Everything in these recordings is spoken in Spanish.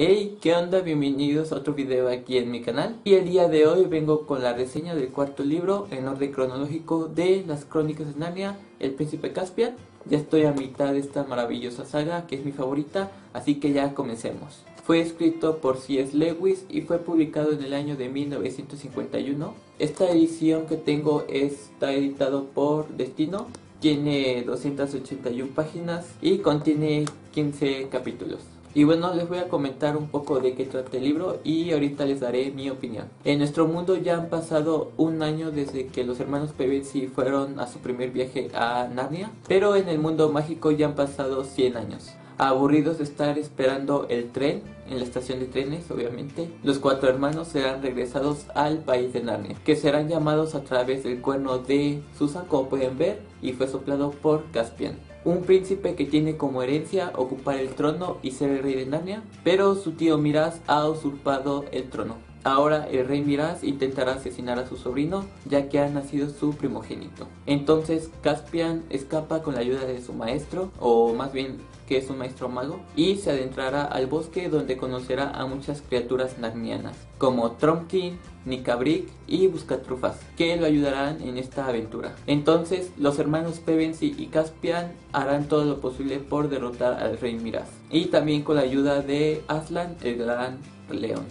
Hey, ¿qué onda? Bienvenidos a otro video aquí en mi canal. Y el día de hoy vengo con la reseña del cuarto libro en orden cronológico de Las Crónicas de Narnia, El Príncipe Caspian. Ya estoy a mitad de esta maravillosa saga que es mi favorita, así que ya comencemos. Fue escrito por C.S. Lewis y fue publicado en el año de 1951. Esta edición que tengo está editado por Destino. Tiene 281 páginas y contiene 15 capítulos. Y bueno, les voy a comentar un poco de qué trata el libro y ahorita les daré mi opinión. En nuestro mundo ya han pasado un año desde que los hermanos Pevensie fueron a su primer viaje a Narnia, pero en el mundo mágico ya han pasado 100 años. Aburridos de estar esperando el tren, en la estación de trenes obviamente, los cuatro hermanos serán regresados al país de Narnia, que serán llamados a través del cuerno de Susan, como pueden ver, y fue soplado por Caspian, un príncipe que tiene como herencia ocupar el trono y ser el rey de Narnia, pero su tío Miraz ha usurpado el trono. Ahora el rey Miraz intentará asesinar a su sobrino, ya que ha nacido su primogénito. Entonces Caspian escapa con la ayuda de su maestro, o más bien que es un maestro mago, y se adentrará al bosque donde conocerá a muchas criaturas narnianas, como Trumpkin, Nikabrik y Buscatrufas, que lo ayudarán en esta aventura. Entonces los hermanos Pevensie y Caspian harán todo lo posible por derrotar al rey Miraz, y también con la ayuda de Aslan, el gran león.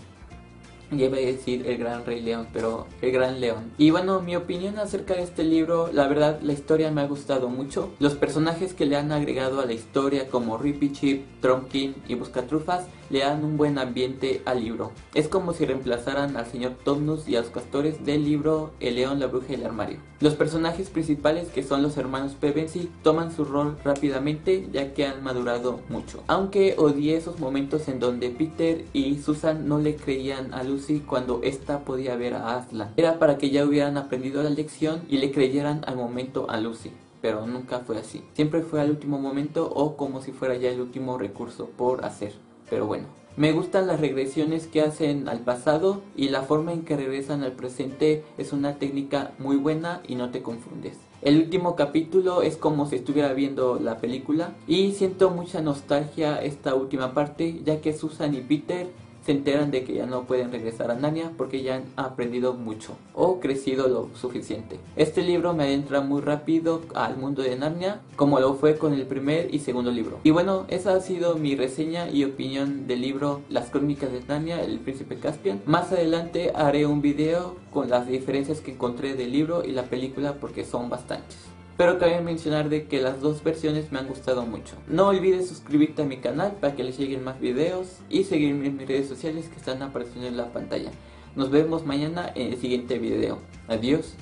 Ya iba a decir el gran rey león, pero el gran león. Y bueno, mi opinión acerca de este libro, la verdad la historia me ha gustado mucho. Los personajes que le han agregado a la historia como Ripichip, Trumpkin y Buscatrufas le dan un buen ambiente al libro. Es como si reemplazaran al señor Tomnus y a los castores del libro El León, la Bruja y el Armario. Los personajes principales, que son los hermanos Pevensie, toman su rol rápidamente ya que han madurado mucho. Aunque odié esos momentos en donde Peter y Susan no le creían a Lucy cuando ésta podía ver a Aslan. Era para que ya hubieran aprendido la lección y le creyeran al momento a Lucy, pero nunca fue así. Siempre fue al último momento o como si fuera ya el último recurso por hacer. Pero bueno, me gustan las regresiones que hacen al pasado y la forma en que regresan al presente es una técnica muy buena y no te confundes. El último capítulo es como si estuviera viendo la película y siento mucha nostalgia esta última parte, ya que Susan y Peter se enteran de que ya no pueden regresar a Narnia porque ya han aprendido mucho o crecido lo suficiente. Este libro me adentra muy rápido al mundo de Narnia, como lo fue con el primer y segundo libro. Y bueno, esa ha sido mi reseña y opinión del libro Las Crónicas de Narnia, El Príncipe Caspian. Más adelante haré un video con las diferencias que encontré del libro y la película porque son bastantes. Pero cabe mencionar de que las dos versiones me han gustado mucho. No olvides suscribirte a mi canal para que les lleguen más videos y seguirme en mis redes sociales que están apareciendo en la pantalla. Nos vemos mañana en el siguiente video. Adiós.